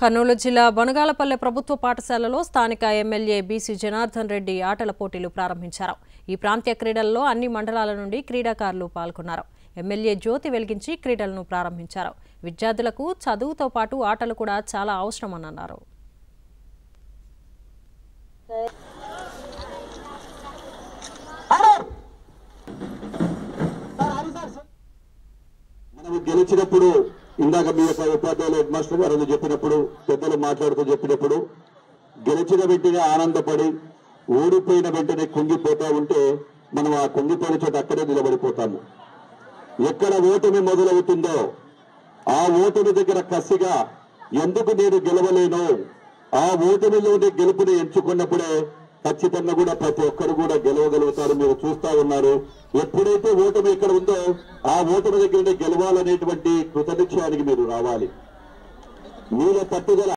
కర్నూలు జిల్లా బనగాలపల్లి ప్రభుత్వ పాఠశాలలో స్థానిక ఎమ్మెల్యే బీసీ జనార్దన్ రెడ్డి ఆటల పోటీలు ప్రారంభించారు. ఈ ప్రాంతీయ క్రీడల్లో అన్ని మండలాల నుండి క్రీడాకారులు పాల్గొన్నారు. ఎమ్మెల్యే జ్యోతి వెలిగించి క్రీడలను ప్రారంభించారు. విద్యార్థులకు చదువుతో పాటు ఆటలు కూడా చాలా అవసరమన్నారు. ఇందాక బీఎస్ఐ ఉపాధ్యాయులు హెడ్ మాస్టర్ గారు చెప్పినప్పుడు, పెద్దలు మాట్లాడుతూ చెప్పినప్పుడు, గెలిచిన వెంటనే ఆనందపడి ఓడిపోయిన వెంటనే కుంగిపోతూ ఉంటే మనం ఆ కుంగిపోయిన చోట అక్కడే నిలబడిపోతాము. ఎక్కడ ఓటమి మొదలవుతుందో ఆ ఓటమి దగ్గర కసిగా ఎందుకు నేను గెలవలేను, ఆ ఓటమిలోనే గెలుపుని ఎంచుకున్నప్పుడే ఖచ్చితంగా కూడా ప్రతి ఒక్కరు కూడా గెలవగలుగుతారు. మీరు చూస్తా ఉన్నారు, ఎప్పుడైతే ఓటమి ఎక్కడ ఉందో ఆ ఓటమి దగ్గర గెలవాలనేటువంటి కృతనిశ్చయానికి మీరు రావాలి. మీలో పట్టుదల